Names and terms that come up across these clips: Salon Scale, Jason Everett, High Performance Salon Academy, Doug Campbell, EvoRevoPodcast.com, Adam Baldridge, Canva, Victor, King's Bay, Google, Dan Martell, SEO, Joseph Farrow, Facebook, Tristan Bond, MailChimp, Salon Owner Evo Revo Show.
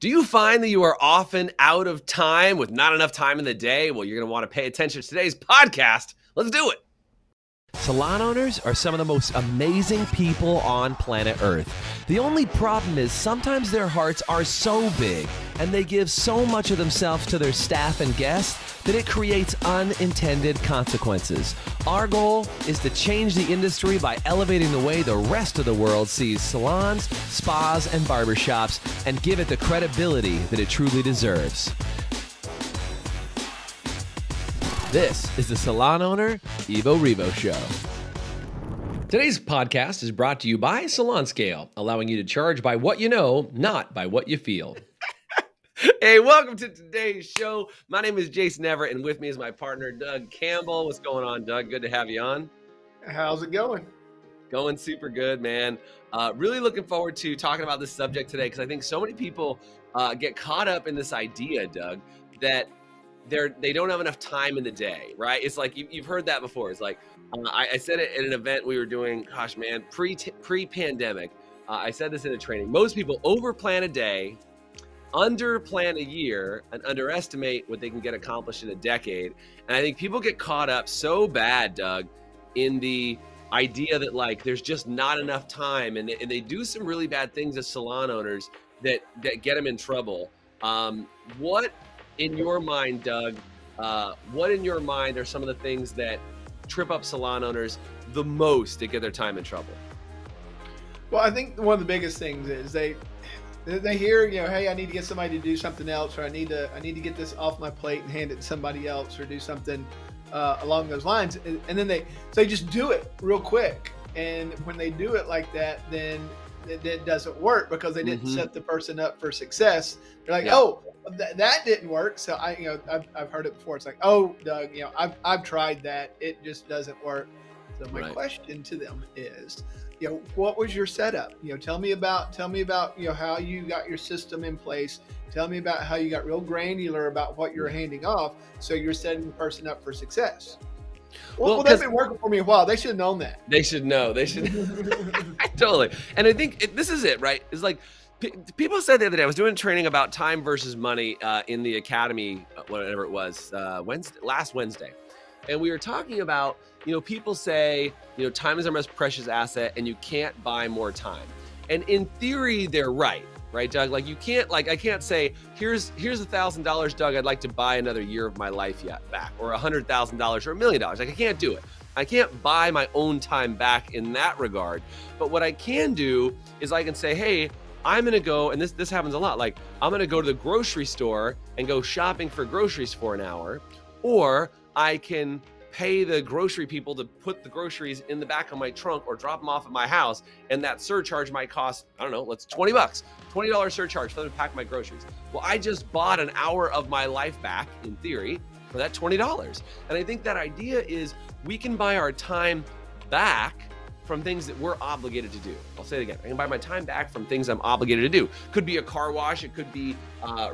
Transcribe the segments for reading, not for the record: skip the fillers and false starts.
Do you find that you are often out of time with not enough time in the day? Well, you're going to want to pay attention to today's podcast. Let's do it. Salon owners are some of the most amazing people on planet Earth. The only problem is sometimes their hearts are so big and they give so much of themselves to their staff and guests that it creates unintended consequences. Our goal is to change the industry by elevating the way the rest of the world sees salons, spas, and barbershops and give it the credibility that it truly deserves. This is the Salon Owner Evo Revo Show. Today's podcast is brought to you by Salon Scale, allowing you to charge by what you know, not by what you feel. Hey, welcome to today's show. My name is Jason Everett, and with me is my partner, Doug Campbell. What's going on, Doug? Good to have you on. How's it going? Going super good, man. Really looking forward to talking about this subject today, because I think so many people get caught up in this idea, Doug, that they don't have enough time in the day, right? It's like, you've heard that before. It's like, I said it at an event we were doing, gosh, man, pre-pandemic. I said this in a training. Most people overplan a day, underplan a year, and underestimate what they can get accomplished in a decade. And I think people get caught up so bad, Doug, in the idea that like, there's just not enough time. And they do some really bad things as salon owners that get them in trouble. What in your mind, Doug, what in your mind are some of the things that trip up salon owners the most that get their time in trouble? Well, I think one of the biggest things is they hear, you know, hey, I need to get somebody to do something else, or I need to get this off my plate and hand it to somebody else, or do something along those lines, and then they just do it real quick. And when they do it like that, then it doesn't work because they didn't set the person up for success. They're like, oh, that didn't work. So I've heard it before. It's like, oh, Doug, you know, I've tried that. It just doesn't work. So my question to them is, you know, what was your setup? You know, tell me about, you know, how you got your system in place. Tell me about how you got real granular about what you're handing off. So you're setting the person up for success. Well, that's been working for me a while. They should have known that. They should know. They should. Totally. And I think this is it, right? It's like people said the other day, I was doing training about time versus money in the academy, whatever it was, last Wednesday. And we were talking about, you know, people say, you know, time is our most precious asset and you can't buy more time. And in theory, they're right. Right, Doug? Like you can't, like I can't say, here's $1,000, Doug, I'd like to buy another year of my life back, or $100,000 or $1 million. Like I can't do it. I can't buy my own time back in that regard. But what I can do is I can say, hey, I'm gonna go, and this happens a lot, like I'm gonna go to the grocery store and go shopping for groceries for an hour, or I can pay the grocery people to put the groceries in the back of my trunk or drop them off at my house. And that surcharge might cost, I don't know, let's $20, $20 surcharge for them to pack my groceries. Well, I just bought an hour of my life back in theory for that $20. And I think that idea is we can buy our time back from things that we're obligated to do. I'll say it again. I can buy my time back from things I'm obligated to do. Could be a car wash. It could be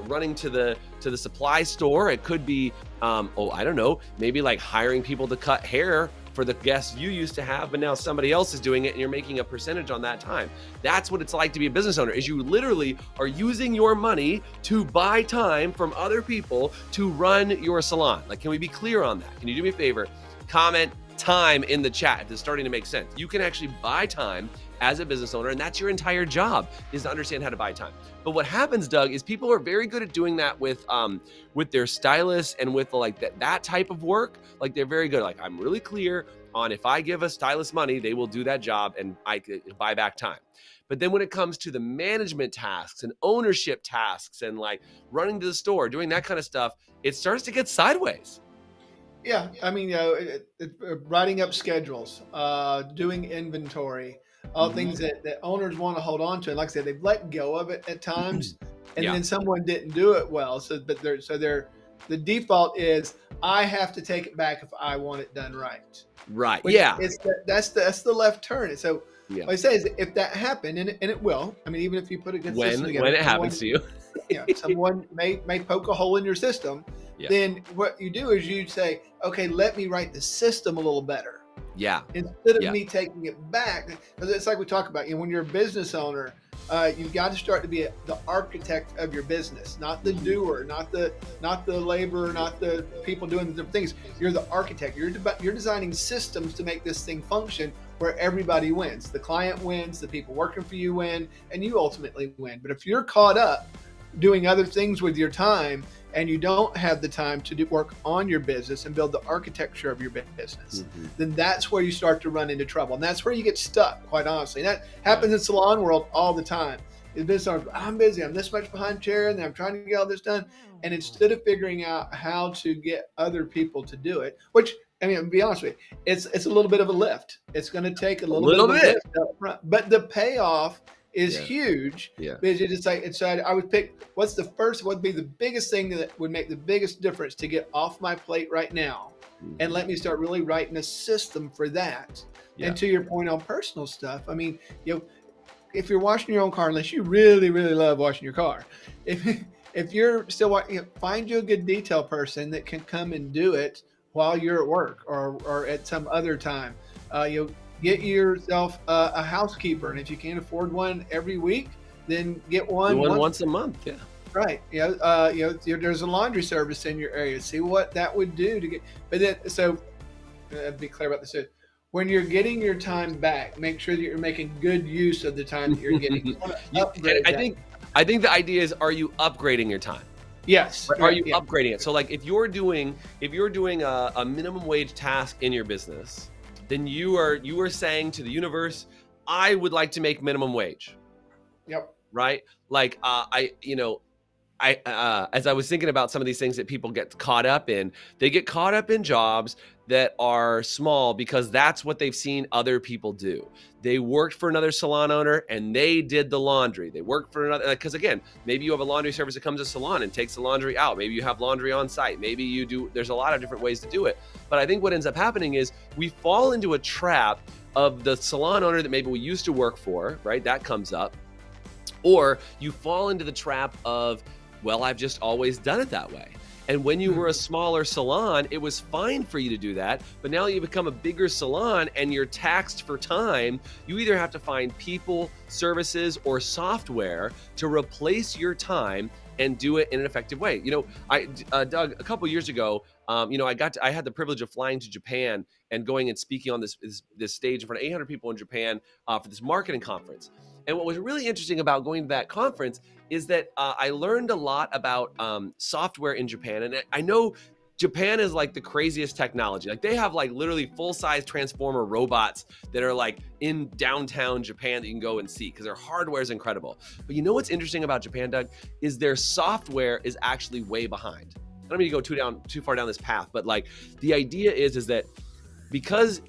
running to the supply store. It could be, oh, I don't know, maybe like hiring people to cut hair for the guests you used to have, but now somebody else is doing it and you're making a percentage on that time. That's what it's like to be a business owner, is you literally are using your money to buy time from other people to run your salon. Like, can we be clear on that? Can you do me a favor? Comment time in the chat if it's starting to make sense. You can actually buy time as a business owner, and that's your entire job, is to understand how to buy time. But what happens, Doug, is people are very good at doing that with their stylists and with like that type of work. Like they're very good. Like I'm really clear on if I give a stylist money, they will do that job and I can buy back time. But then when it comes to the management tasks and ownership tasks and like running to the store, doing that kind of stuff, it starts to get sideways. Yeah, I mean, you know, writing up schedules, doing inventory, all things that owners want to hold on to. And like I said, they've let go of it at times, and then someone didn't do it well. So, the default is I have to take it back if I want it done right. Right. Which that's the left turn. So, what I say is, if that happened, and it will. I mean, even if you put a good system together, when it happens to you, you know, someone may poke a hole in your system. Yeah. Then what you do is you say, okay, let me write the system a little better. Yeah. Instead of me taking it back, because it's like we talk about, you know, when you're a business owner, you've got to start to be the architect of your business, not the doer, not the laborer, not the people doing the different things. You're the architect. You're designing systems to make this thing function where everybody wins. The client wins, the people working for you win, and you ultimately win. But if you're caught up doing other things with your time and you don't have the time to do work on your business and build the architecture of your business, then that's where you start to run into trouble. And that's where you get stuck, quite honestly. And that happens in salon world all the time. I'm busy, I'm this much behind chair, and I'm trying to get all this done. And instead of figuring out how to get other people to do it, which, I mean, I'll be honest with you, it's a little bit of a lift. It's going to take a little bit of a lift up front, but the payoff is huge. Because you just so I would pick what would be the biggest thing that would make the biggest difference to get off my plate right now, and let me start really writing a system for that. And to your point on personal stuff, I mean, if you're washing your own car, unless you really, really love washing your car, if you're still, find you a good detail person that can come and do it while you're at work or at some other time. Get yourself a housekeeper, and if you can't afford one every week, then get one once a month. Yeah, right. There's a laundry service in your area. See what that would do to get. But then, so be clear about this. So when you're getting your time back, make sure that you're making good use of the time that you're getting. I think the idea is: are you upgrading your time? Yes. Are you upgrading it? So, like, if you're doing a minimum wage task in your business, then you are saying to the universe, I would like to make minimum wage. Yep. Right? Like, as I was thinking about some of these things that people get caught up in, they get caught up in jobs that are small because that's what they've seen other people do. They worked for another salon owner and they did the laundry. They worked for another, because again, maybe you have a laundry service that comes to a salon and takes the laundry out. Maybe you have laundry on site. Maybe you do, there's a lot of different ways to do it. But I think what ends up happening is we fall into a trap of the salon owner that maybe we used to work for, right? That comes up. Or you fall into the trap of, well, I've just always done it that way. And when you were a smaller salon, it was fine for you to do that. But now you become a bigger salon and you're taxed for time. You either have to find people, services, or software to replace your time and do it in an effective way. You know, Doug, a couple years ago, I had the privilege of flying to Japan and going and speaking on this stage in front of 800 people in Japan for this marketing conference. And what was really interesting about going to that conference is that I learned a lot about software in Japan. And I know Japan is like the craziest technology. Like they have like literally full-size transformer robots that are like in downtown Japan that you can go and see because their hardware is incredible. But you know what's interesting about Japan, Doug, is their software is actually way behind. I don't mean to go too far down this path, but like the idea is that because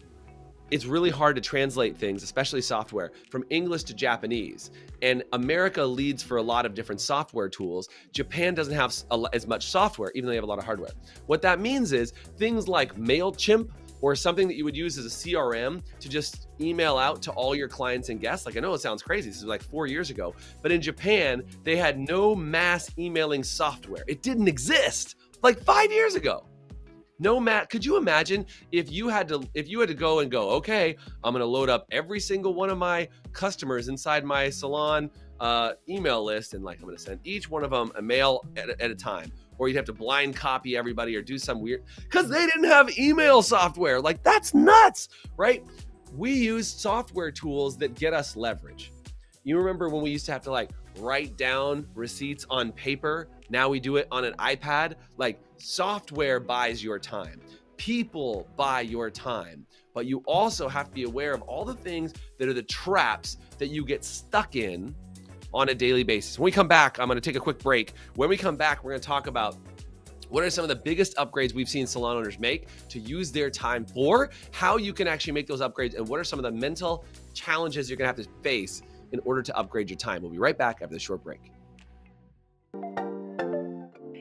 it's really hard to translate things, especially software, from English to Japanese. And America leads for a lot of different software tools. Japan doesn't have as much software, even though they have a lot of hardware. What that means is things like MailChimp or something that you would use as a CRM to just email out to all your clients and guests. Like, I know it sounds crazy, this was like 4 years ago, but in Japan, they had no mass emailing software. It didn't exist like 5 years ago. No, Matt, could you imagine if you had to go and go, okay, I'm going to load up every single one of my customers inside my salon email list. And like, I'm going to send each one of them a mail at a time, or you'd have to blind copy everybody or do some weird, because they didn't have email software. Like that's nuts, right? We use software tools that get us leverage. You remember when we used to have to like write down receipts on paper? Now we do it on an iPad. Like software buys your time. People buy your time. But you also have to be aware of all the things that are the traps that you get stuck in on a daily basis. When we come back, I'm going to take a quick break. When we come back, we're going to talk about what are some of the biggest upgrades we've seen salon owners make to use their time for, how you can actually make those upgrades, and what are some of the mental challenges you're going to have to face in order to upgrade your time. We'll be right back after this short break.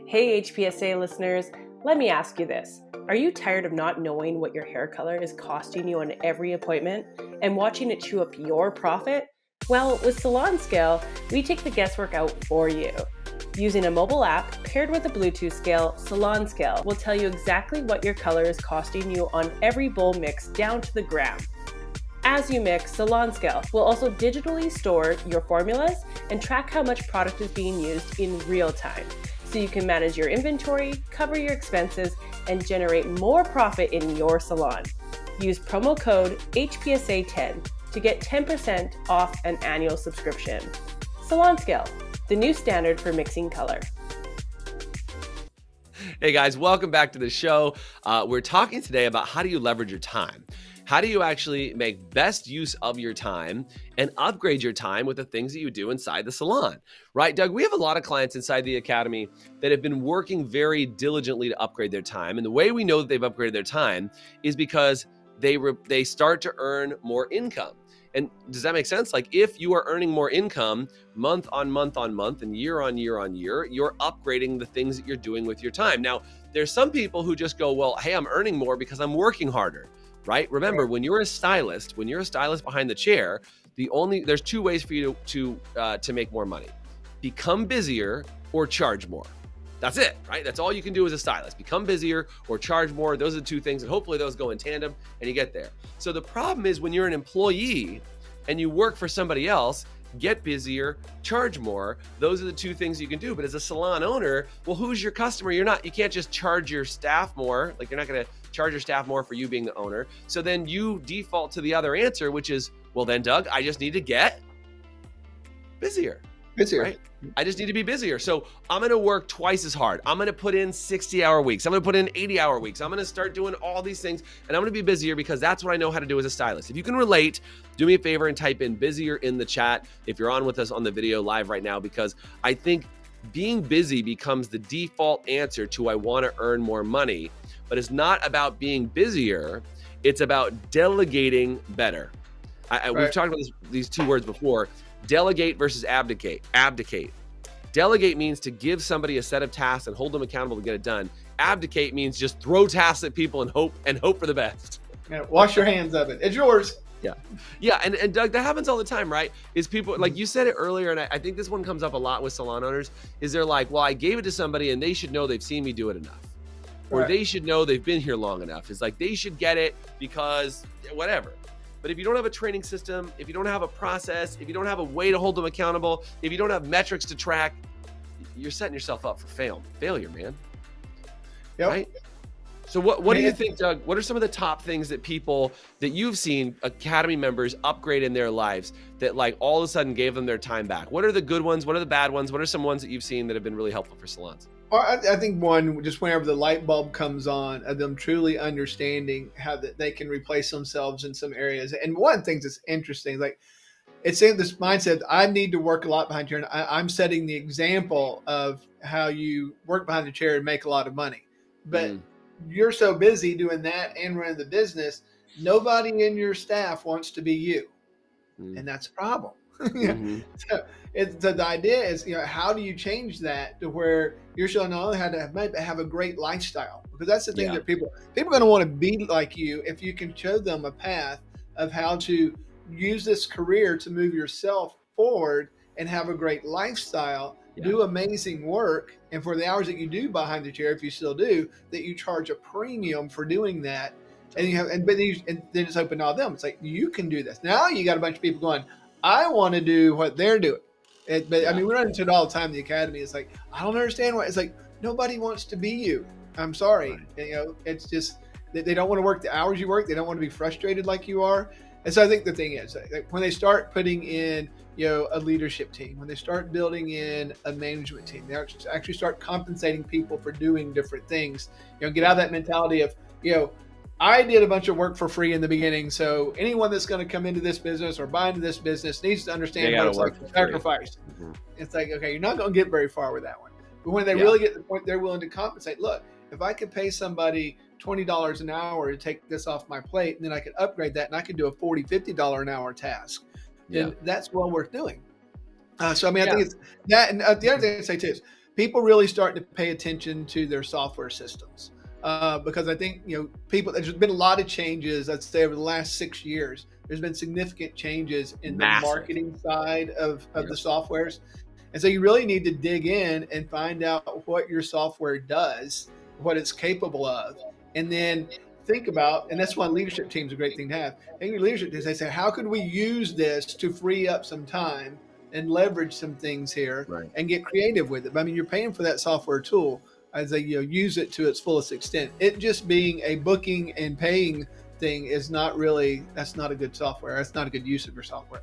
Hey HPSA listeners, let me ask you this. Are you tired of not knowing what your hair color is costing you on every appointment and watching it chew up your profit? Well, with Salon Scale, we take the guesswork out for you. Using a mobile app paired with a Bluetooth scale, Salon Scale will tell you exactly what your color is costing you on every bowl mix down to the gram. as you mix, Salon Scale will also digitally store your formulas and track how much product is being used in real time, so you can manage your inventory, cover your expenses, and generate more profit in your salon. Use promo code HPSA10 to get 10% off an annual subscription. Salon Scale, the new standard for mixing color. Hey guys, welcome back to the show. We're talking today about how do you leverage your time? How do you actually make best use of your time and upgrade your time with the things that you do inside the salon, right? Doug, we have a lot of clients inside the academy that have been working very diligently to upgrade their time. And the way we know that they've upgraded their time is because they start to earn more income. And does that make sense? Like if you are earning more income month on month on month and year on year on year, you're upgrading the things that you're doing with your time. Now, there's some people who just go, well, hey, I'm earning more because I'm working harder, right? Remember, when you're a stylist, behind the chair, there's two ways for you to make more money: become busier or charge more. That's it, right? That's all you can do as a stylist: become busier or charge more. Those are the two things, and hopefully those go in tandem and you get there. So the problem is when you're an employee and you work for somebody else, get busier, charge more. Those are the two things you can do. But as a salon owner, well, who's your customer? You can't just charge your staff more. Like you're not gonna charge your staff more for you being the owner. So then you default to the other answer, which is, well then Doug, I just need to get busier. Right? I just need to be busier. So I'm going to work twice as hard. I'm going to put in 60-hour weeks. I'm going to put in 80-hour weeks. I'm going to start doing all these things and I'm going to be busier because that's what I know how to do as a stylist. If you can relate, do me a favor and type in busier in the chat if you're on with us on the video live right now, because I think being busy becomes the default answer to I want to earn more money, but it's not about being busier. It's about delegating better. We've talked about these two words before. Delegate versus abdicate. Abdicate. Delegate means to give somebody a set of tasks and hold them accountable to get it done. Abdicate means just throw tasks at people and hope for the best. Yeah, wash your hands of it. It's yours. Yeah. Yeah. And Doug, that happens all the time, right? Is people, like you said it earlier, and I think this one comes up a lot with salon owners, is they're like, well, I gave it to somebody and they should know they've seen me do it enough. Or they should know they've been here long enough. It's like, they should get it because whatever. But if you don't have a training system, if you don't have a process, if you don't have a way to hold them accountable, if you don't have metrics to track, you're setting yourself up for failure, man. Yep. Right? So what do you think, Doug? What are some of the top things that people that you've seen Academy members upgrade in their lives that like all of a sudden gave them their time back? What are the good ones? What are the bad ones? What are some ones that you've seen that have been really helpful for salons? I think one, just whenever the light bulb comes on, of them truly understanding how that they can replace themselves in some areas. And one of the things that's interesting, like it's in this mindset, I need to work a lot behind the chair. And I'm setting the example of how you work behind the chair and make a lot of money. But you're so busy doing that and running the business, nobody in your staff wants to be you. And that's a problem. So the idea is, how do you change that to where you're showing not only how to have a great lifestyle, because that's the thing that people are going to want to be like you if you can show them a path of how to use this career to move yourself forward and have a great lifestyle, do amazing work, and for the hours that you do behind the chair, if you still do, that you charge a premium for doing that, and you have, and then it's open to all them. It's like you can do this. Now you got a bunch of people going, I want to do what they're doing. I mean, we run into it all the time. The academy is like, I don't understand why. It's like, nobody wants to be you. I'm sorry. And, it's just that they don't want to work the hours you work. They don't want to be frustrated like you are. And so I think the thing is, like, when they start putting in, a leadership team, when they start building in a management team, they actually start compensating people for doing different things, get out of that mentality of, I did a bunch of work for free in the beginning, so anyone that's going to come into this business or buy into this business needs to understand what it's like to sacrifice. It's like, okay, you're not going to get very far with that one. But when they really get to the point they're willing to compensate, look, if I could pay somebody $20 an hour to take this off my plate, and then I could upgrade that and I could do a $40, $50 an hour task, then that's well worth doing. So, I mean, I think it's that. And the other thing I say too is people really start to pay attention to their software systems. Because I think, people, there's been a lot of changes, I'd say over the last 6 years, there's been significant changes in the marketing side of the softwares. And so you really need to dig in and find out what your software does, what it's capable of, and then think about, and that's why leadership teams are a great thing to have. Angry leadership teams, they say, how could we use this to free up some time and leverage some things here, right, and get creative with it? But I mean, you're paying for that software tool as they, you know, use it to its fullest extent. It just being a booking and paying thing is not really, that's not a good software. That's not a good use of your software.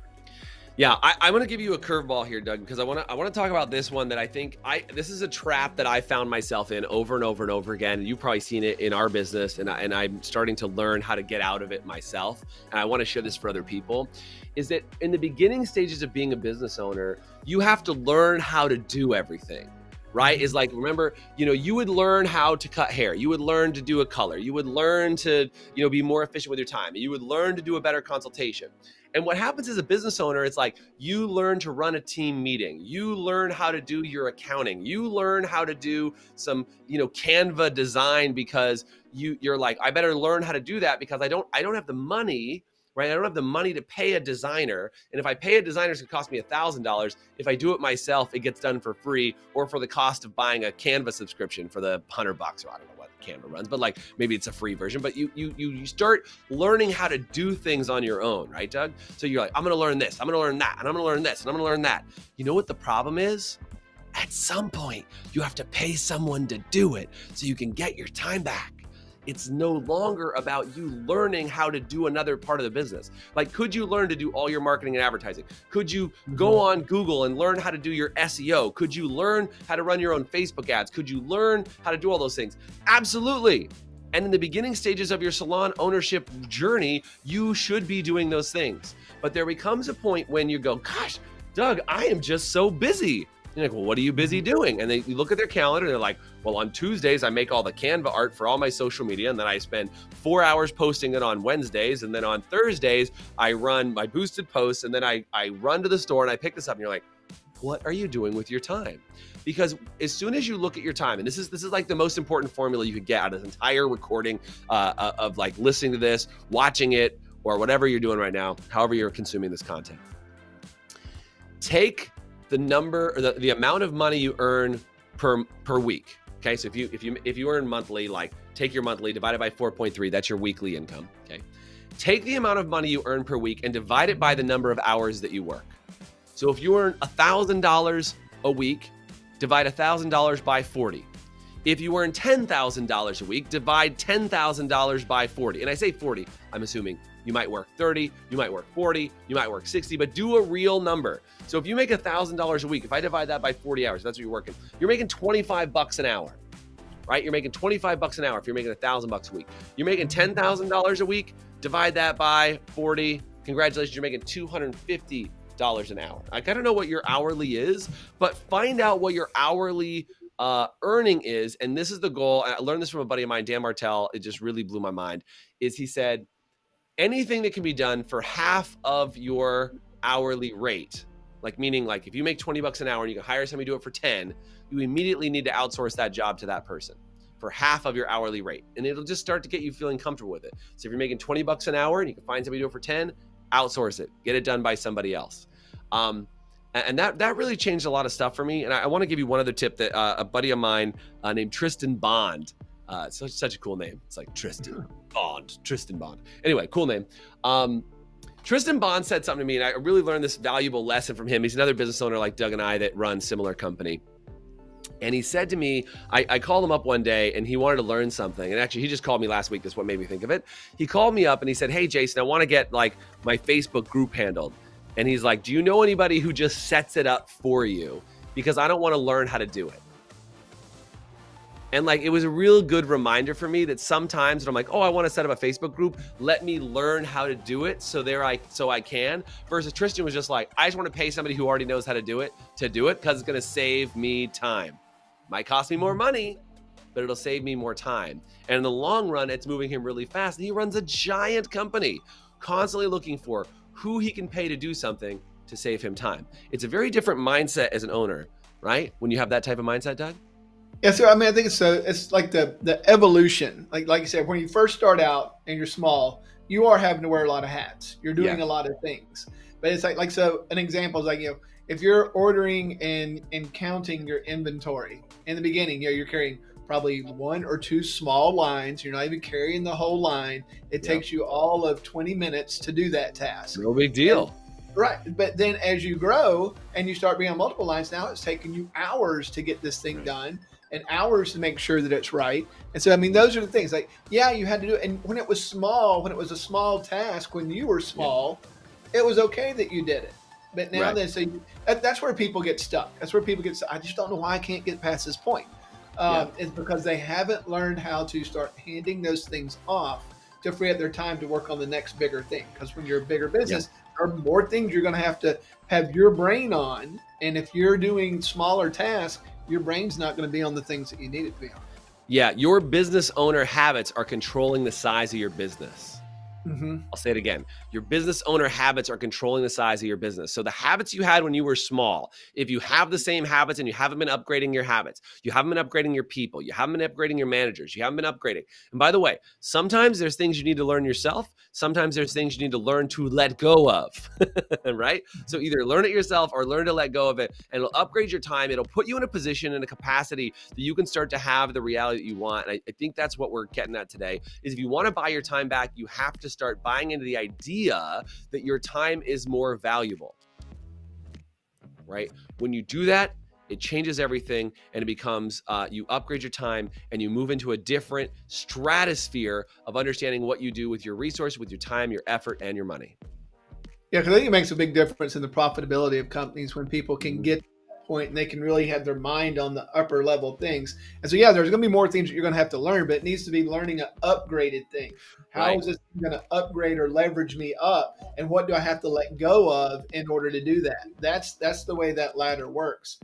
Yeah, I'm going to give you a curveball here, Doug, because I want to talk about this one that I think this is a trap that I found myself in over and over and over again. You've probably seen it in our business, and I'm starting to learn how to get out of it myself. And I want to share this for other people, is that in the beginning stages of being a business owner, you have to learn how to do everything. Right? Is like, remember, you know, you would learn how to cut hair. You would learn to do a color. You would learn to, you know, be more efficient with your time. You would learn to do a better consultation. And what happens as a business owner, it's like you learn to run a team meeting. You learn how to do your accounting. You learn how to do some, you know, Canva design, because you're like, I better learn how to do that because I don't have the money. Right? I don't have the money to pay a designer. And if I pay a designer, it's gonna cost me $1,000. If I do it myself, it gets done for free, or for the cost of buying a Canva subscription for the $100, or I don't know what Canva runs, but like maybe it's a free version. But you start learning how to do things on your own, right, Doug? So you're like, I'm gonna learn this, I'm gonna learn that, and I'm gonna learn this, and I'm gonna learn that. You know what the problem is? At some point, you have to pay someone to do it so you can get your time back. It's no longer about you learning how to do another part of the business. Like, could you learn to do all your marketing and advertising? Could you go on Google and learn how to do your SEO? Could you learn how to run your own Facebook ads? Could you learn how to do all those things? Absolutely. And in the beginning stages of your salon ownership journey, you should be doing those things. But there becomes a point when you go, gosh, Doug, I am just so busy. You're like, well, what are you busy doing? And you look at their calendar, they're like, well, on Tuesdays, I make all the Canva art for all my social media, and then I spend 4 hours posting it on Wednesdays, and then on Thursdays, I run my boosted posts, and then I run to the store and I pick this up, and you're like, what are you doing with your time? Because as soon as you look at your time, and this is like the most important formula you could get out of this entire recording of like listening to this, watching it, or whatever you're doing right now, however you're consuming this content. Take the number, or the amount of money you earn per week. Okay, so if you earn monthly, like take your monthly, divide it by 4.3, that's your weekly income. Okay, take the amount of money you earn per week and divide it by the number of hours that you work. So if you earn $1,000 a week, divide $1,000 by 40. If you earn $10,000 a week, divide $10,000 by 40. And I say 40, I'm assuming you might work 30, you might work 40, you might work 60, but do a real number. So if you make $1,000 a week, if I divide that by 40 hours, that's what you're working, you're making 25 bucks an hour, right? You're making 25 bucks an hour if you're making $1,000 a week. You're making $10,000 a week, divide that by 40. Congratulations, you're making $250 an hour. Like, I don't know what your hourly is, but find out what your hourly earning is. And this is the goal. And I learned this from a buddy of mine, Dan Martell. It just really blew my mind, is he said, anything that can be done for half of your hourly rate, like meaning like if you make 20 bucks an hour and you can hire somebody to do it for 10, you immediately need to outsource that job to that person for half of your hourly rate. And it'll just start to get you feeling comfortable with it. So if you're making 20 bucks an hour and you can find somebody to do it for 10, outsource it, get it done by somebody else. And that really changed a lot of stuff for me. And I want to give you one other tip that a buddy of mine named Tristan Bond, such a cool name. It's like Tristan Bond, Tristan Bond. Anyway, cool name. Tristan Bond said something to me, and I really learned this valuable lesson from him. He's another business owner like Doug and I that run similar company. And he said to me, I called him up one day and he wanted to learn something. And actually, he just called me last week. That's what made me think of it. He called me up and he said, hey, Jason, I want to get like my Facebook group handled. And he's like, do you know anybody who just sets it up for you? Because I don't want to learn how to do it. And like, it was a real good reminder for me that sometimes when I'm like, oh, I want to set up a Facebook group, let me learn how to do it so I can. Versus Tristan was just like, I just want to pay somebody who already knows how to do it because it's going to save me time. Might cost me more money, but it'll save me more time. And in the long run, it's moving him really fast. And he runs a giant company, constantly looking for who he can pay to do something to save him time. It's a very different mindset as an owner, right? When you have that type of mindset, Doug? Yeah, so I mean, I think it's like the evolution. Like you said, when you first start out and you're small, you are having to wear a lot of hats. You're doing a lot of things. But it's like so an example is like, you know, if you're ordering and counting your inventory in the beginning, you know, you're carrying probably one or two small lines. You're not even carrying the whole line. It takes you all of 20 minutes to do that task. No big deal. And, right. But then as you grow and you start being on multiple lines, now it's taking you hours to get this thing done and hours to make sure that it's right. And so, I mean, those are the things like, yeah, you had to do it. And when it was small, when it was a small task, when you were small, it was okay that you did it. But now they say that's where people get stuck. That's where people get stuck. I just don't know why I can't get past this point. It's because they haven't learned how to start handing those things off to free up their time to work on the next bigger thing. Because when you're a bigger business, there are more things you're going to have your brain on. And if you're doing smaller tasks, your brain's not going to be on the things that you need it to be on. Yeah. Your business owner habits are controlling the size of your business. I'll say it again. Your business owner habits are controlling the size of your business. So the habits you had when you were small, if you have the same habits and you haven't been upgrading your habits, you haven't been upgrading your people, you haven't been upgrading your managers, you haven't been upgrading. And by the way, sometimes there's things you need to learn yourself. Sometimes there's things you need to learn to let go of, right? So either learn it yourself or learn to let go of it, and it'll upgrade your time. It'll put you in a position and a capacity that you can start to have the reality that you want. And I think that's what we're getting at today is if you want to buy your time back, you have to start buying into the idea that your time is more valuable, right? When you do that, it changes everything, and it becomes, you upgrade your time and you move into a different stratosphere of understanding what you do with your resource, with your time, your effort, and your money. Yeah, because I think it makes a big difference in the profitability of companies when people can get to that point and they can really have their mind on the upper level things. And so, yeah, there's going to be more things that you're going to have to learn, but it needs to be learning an upgraded thing. How is this going to upgrade or leverage me up? And what do I have to let go of in order to do that? That's the way that ladder works.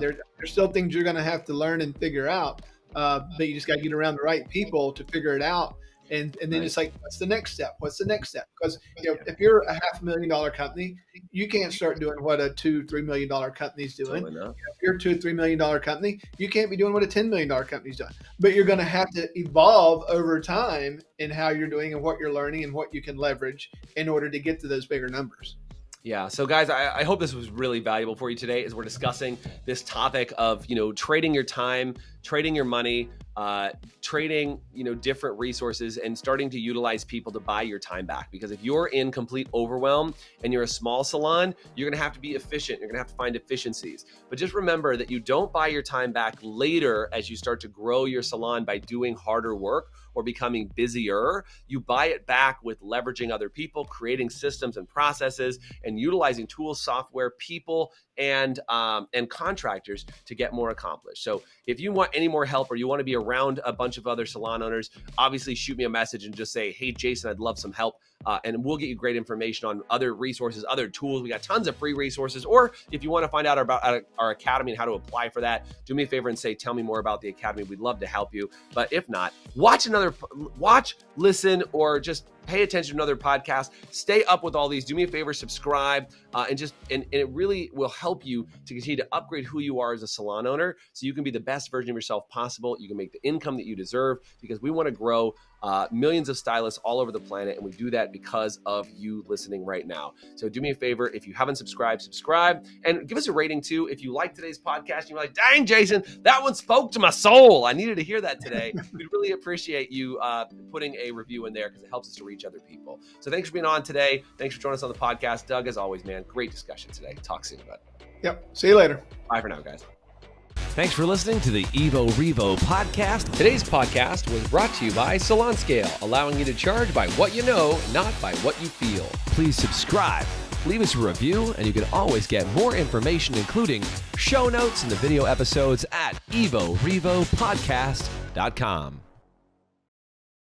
There's still things you're going to have to learn and figure out, but you just got to get around the right people to figure it out. And then it's like, what's the next step? What's the next step? Because you know, if you're a $500,000 company, you can't start doing what a $2-3 million company's doing. Totally not. If you're a $2-3 million company, you can't be doing what a $10 million company's doing. But you're going to have to evolve over time in how you're doing and what you're learning and what you can leverage in order to get to those bigger numbers. Yeah. So guys, I hope this was really valuable for you today as we're discussing this topic of, you know, trading your time, trading your money, trading, you know, different resources and starting to utilize people to buy your time back. Because if you're in complete overwhelm and you're a small salon, you're going to have to be efficient. You're going to have to find efficiencies. But just remember that you don't buy your time back later as you start to grow your salon by doing harder work or becoming busier. You buy it back with leveraging other people, creating systems and processes, and utilizing tools, software, people, and contractors to get more accomplished. So if you want any more help or you want to be around a bunch of other salon owners, obviously shoot me a message and just say, hey, Jason, I'd love some help. And we'll get you great information on other resources, other tools. We got tons of free resources. Or if you want to find out about our academy and how to apply for that, do me a favor and say, tell me more about the academy. We'd love to help you. But if not, watch, listen, or just pay attention to another podcast. Stay up with all these. Do me a favor, subscribe, and it really will help you to continue to upgrade who you are as a salon owner so you can be the best version of yourself possible. You can make the income that you deserve because we want to grow millions of stylists all over the planet, and we do that because of you listening right now. So do me a favor, if you haven't subscribed, subscribe, and give us a rating too. If you like today's podcast and you're like, dang, Jason, that one spoke to my soul, I needed to hear that today, we'd really appreciate you putting a review in there because it helps us to reach other people. So thanks for being on today. Thanks for joining us on the podcast. Doug, as always, man, great discussion today. Talk soon, bud. Yep. See you later. Bye for now, guys. Thanks for listening to the Evo Revo podcast. Today's podcast was brought to you by Salon Scale, allowing you to charge by what you know, not by what you feel. Please subscribe, leave us a review, and you can always get more information, including show notes and the video episodes at EvoRevoPodcast.com.